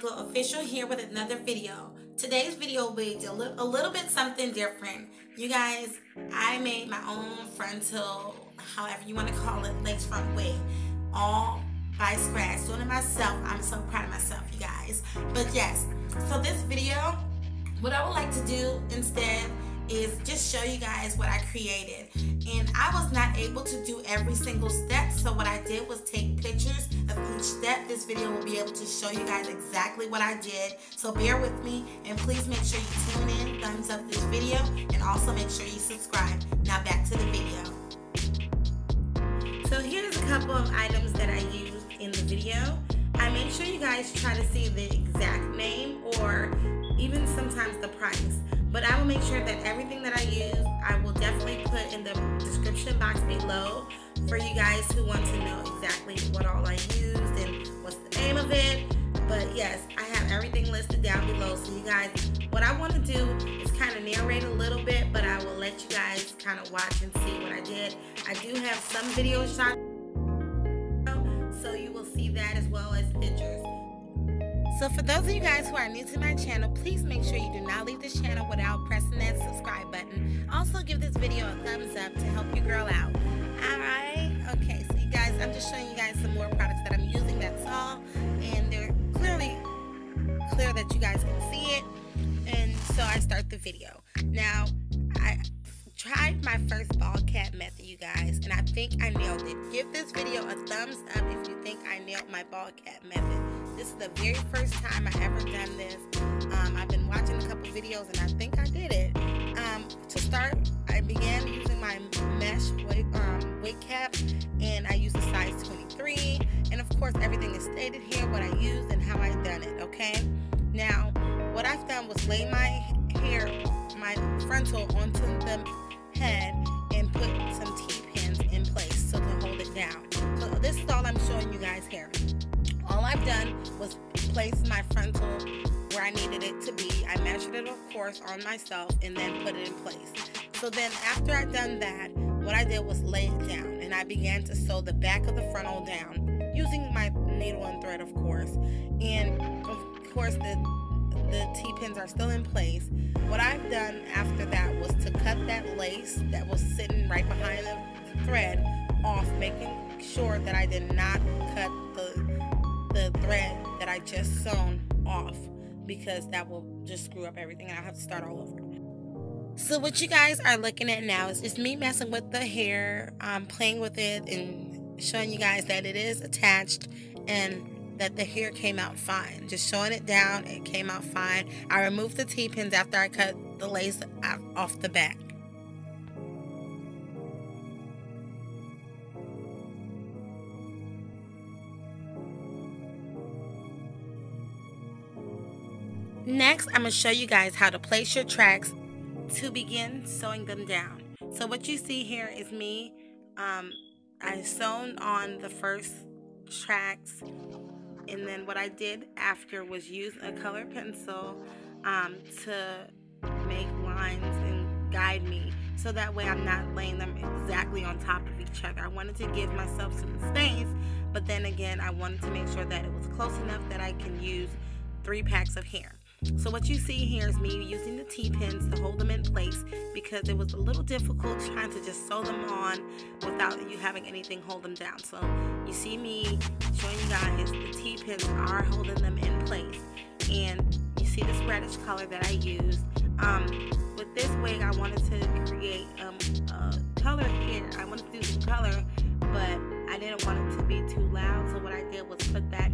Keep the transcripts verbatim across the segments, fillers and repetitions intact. Glow Official here with another video. Today's video will be a little bit something different. You guys, I made my own frontal, however you want to call it, lace front wig, all by scratch, doing it myself. I'm so proud of myself, you guys. But yes, so this video, what I would like to do instead is just show you guys what I created. And I was not able to do every single step, so what I did was take pictures of each step. This video will be able to show you guys exactly what I did, so bear with me, and please make sure you tune in, thumbs up this video, and also make sure you subscribe. Now back to the video. So here's a couple of items that I used in the video. I made sure you guys try to see the exact name or even sometimes the price. But I will make sure that everything that I use, I will definitely put in the description box below for you guys who want to know exactly what all I used and what's the name of it. But yes, I have everything listed down below. So you guys, what I want to do is kind of narrate a little bit, but I will let you guys kind of watch and see what I did. I do have some video shots, so you will see that as well as pictures. So for those of you guys who are new to my channel, please make sure you do not leave this channel without pressing that subscribe button. Also give this video a thumbs up to help your girl out. Alright, okay, so you guys, I'm just showing you guys some more products that I'm using, that's all. And they're clearly clear that you guys can see it. And so I start the video. Now, I tried my first ball cap method, you guys, and I think I nailed it. Give this video a thumbs up if you think I nailed my ball cap method. This is the very first time I ever done this. Um, I've been watching a couple videos and I think I did it. Um, to start, I began using my mesh wig, um, wig cap, and I used a size twenty-three. And of course, everything is stated here, what I used and how I done it, okay? Now, what I've done was lay my hair, my frontal onto the head and put some T-pins in place so to hold it down. So this is all I'm showing you guys here. All I've done was place my frontal where I needed it to be. I measured it, of course, on myself and then put it in place. So then after I'd done that, what I did was lay it down, and I began to sew the back of the frontal down using my needle and thread, of course. And of course, the the T-pins are still in place. What I've done after that was to cut that lace that was sitting right behind the thread off, making sure that I did not cut the the thread that I just sewn off, because that will just screw up everything and I'll have to start all over. So what you guys are looking at now is just me messing with the hair, um, playing with it and showing you guys that it is attached and that the hair came out fine. Just showing it down, it came out fine. I removed the T-pins after I cut the lace off the back. Next, I'm going to show you guys how to place your tracks to begin sewing them down. So what you see here is me, um, I sewn on the first tracks, and then what I did after was use a color pencil um, to make lines and guide me, so that way I'm not laying them exactly on top of each other. I wanted to give myself some space, but then again, I wanted to make sure that it was close enough that I can use three packs of hair. So what you see here is me using the T-pins to hold them in place, because it was a little difficult trying to just sew them on without you having anything hold them down. So you see me showing you guys the T-pins are holding them in place. And you see this reddish color that I used. Um, with this wig, I wanted to create um, a color here. I wanted to do the color, but I didn't want it to be too loud. So what I did was put that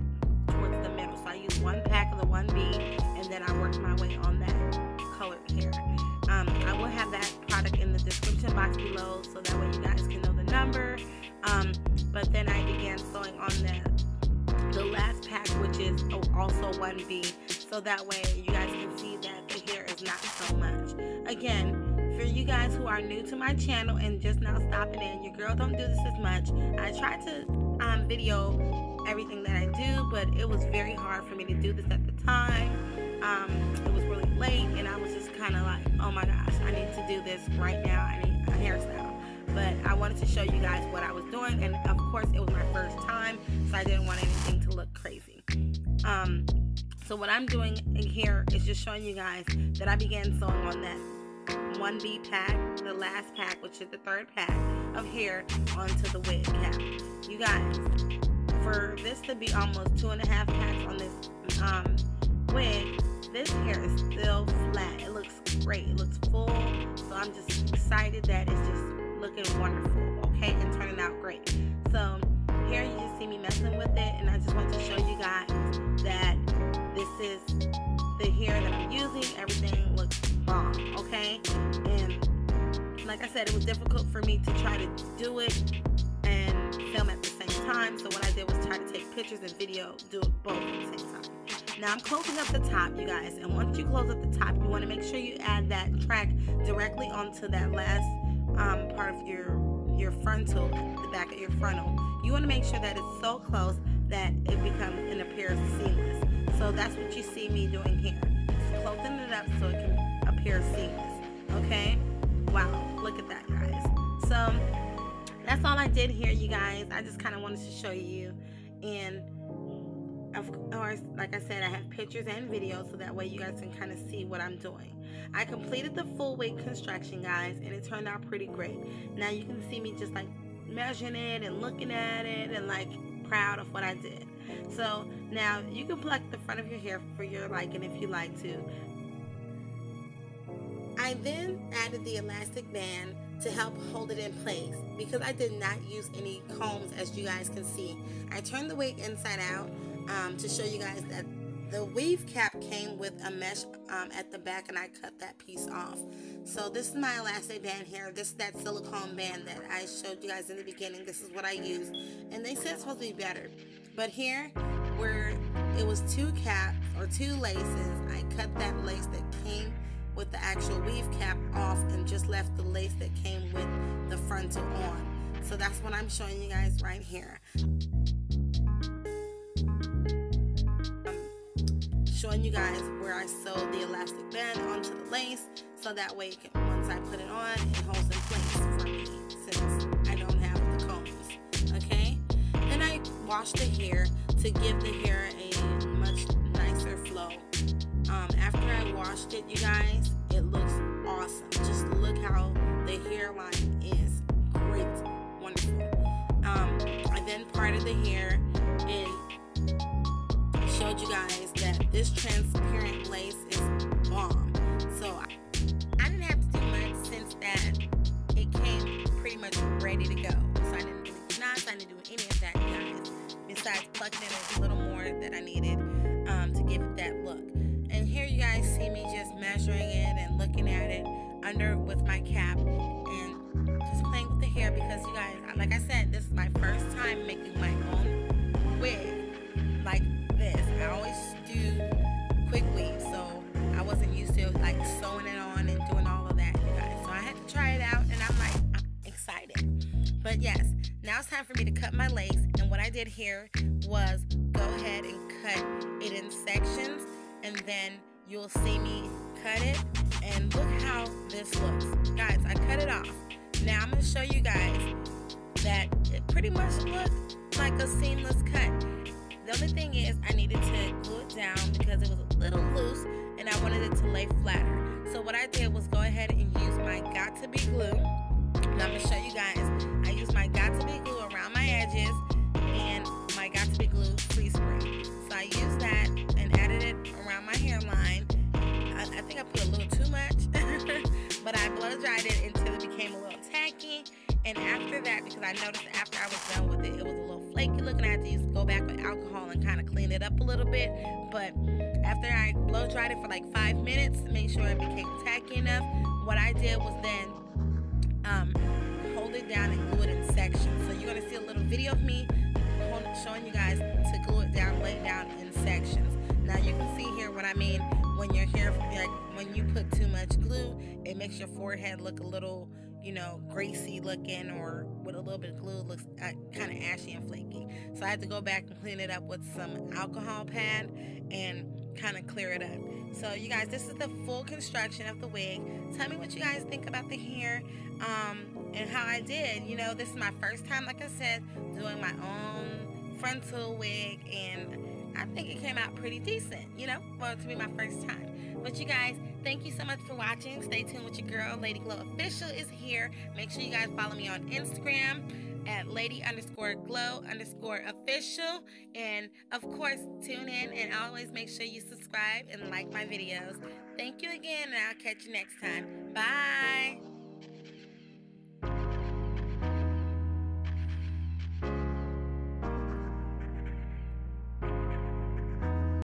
towards the middle. So I used one pack of the one bead, and then I worked my way on that color here. Um, I will have that product in the description box below, so that way you guys can know the number. Um, but then I began sewing on the, the last pack, which is also one bead, so that way you guys can see that the hair is not so much. Again, for you guys who are new to my channel and just now stopping in, your girl don't do this as much. I try to um, video everything that I do, but it was very hard for me to do this at the time. Um, it was really late, and I was just kind of like, oh my gosh, I need to do this right now. I need a hairstyle. But I wanted to show you guys what I was doing, and of course, it was my first time, so I didn't want anything to look crazy. Um, So what I'm doing in here is just showing you guys that I began sewing on that one B pack, the last pack, which is the third pack of hair onto the wig cap. You guys, for this to be almost two and a half packs on this um, wig, this hair is still flat. It looks great. It looks full. So I'm just excited that it's just looking wonderful, okay, and turning out great. So here you just see me messing with it, and I just want to show you guys that this is the hair that I'm using. Everything looks bomb, okay? And like I said, it was difficult for me to try to do it and film at the same time. So what I did was try to take pictures and video, do it both at the same time. Now I'm closing up the top, you guys, and once you close up the top, you want to make sure you add that track directly onto that last um, part of your your frontal, the back of your frontal. You want to make sure that it's so close that it becomes and appears seamless. So that's what you see me doing here. Just closing it up so it can appear seamless. Okay? Wow, look at that, guys. So that's all I did here, you guys. I just kind of wanted to show you, and of course, like I said, I have pictures and videos so that way you guys can kind of see what I'm doing. I completed the full wig construction, guys, and it turned out pretty great. Now you can see me just like measuring it and looking at it and like proud of what I did. So now you can pluck the front of your hair for your liking if you like to. I then added the elastic band to help hold it in place because I did not use any combs, as you guys can see. I turned the wig inside out um, to show you guys that the weave cap came with a mesh um, at the back, and I cut that piece off. So this is my elastic band here. This is that silicone band that I showed you guys in the beginning. This is what I used, and they said it's supposed to be better. But here, where it was two caps or two laces, I cut that lace that came with the actual weave cap off and just left the lace that came with the frontal on. So that's what I'm showing you guys right here. Showing you guys where I sewed the elastic band onto the lace, so that way it can, once I put it on, it holds in place for me since I don't have the combs, okay? Then I washed the hair to give the hair a much nicer flow. Um, after I washed it, you guys, it looks awesome. Just look how the hairline is great, wonderful. Um, I then parted the hair and showed you guys that this transparent lace is bomb. So I, I didn't have to do much since that it came pretty much ready to go. So I didn't do knots, I didn't do any of that, guys, besides plucking in a little more that I needed um, to give it that look. And here you guys see me just measuring it and looking at it under with my cap and just playing with the hair because, you guys, like I said, this is my first time making my own wig. Like this, I always do quick weave, so I wasn't used to like sewing it on and doing all of that, you guys. So I had to try it out, and I'm like, I'm excited. But yes, now it's time for me to cut my legs, and what I did here was go ahead and cut it in sections, and then you'll see me cut it, and look how this looks, guys. I cut it off. Now I'm gonna show you guys that it pretty much looks like a seamless cut. The only thing is I needed to glue it down because it was a little loose and I wanted it to lay flatter. So what I did was go ahead and use my Got to be glue. And I'm going to show you guys. I used my Got to be glue around my edges and my Got to be glue fleece spray. So I used that and added it around my hairline. I, I think I put a little too much, but I blow dried it until it became a little tacky. And after that, because I noticed after I was done with it, it was a little flaky looking. I had to just go back with alcohol and kind of clean it up a little bit. But after I blow dried it for like five minutes to make sure it became tacky enough, what I did was then um, hold it down and glue it in sections. So you're going to see a little video of me showing you guys to glue it down, lay it down in sections. Now you can see here what I mean when your hair, like when you put too much glue, it makes your forehead look a little, you know, greasy looking, or with a little bit of glue looks uh, kind of ashy and flaky. So I had to go back and clean it up with some alcohol pad and kind of clear it up. So you guys, this is the full construction of the wig. Tell me what you guys think about the hair um, and how I did. You know, this is my first time, like I said, doing my own frontal wig, and I think it came out pretty decent, you know, well, to be my first time. But you guys, thank you so much for watching. Stay tuned with your girl, Lady Glow Official is here. Make sure you guys follow me on Instagram at lady underscore glow underscore official. And of course, tune in and always make sure you subscribe and like my videos. Thank you again, and I'll catch you next time. Bye.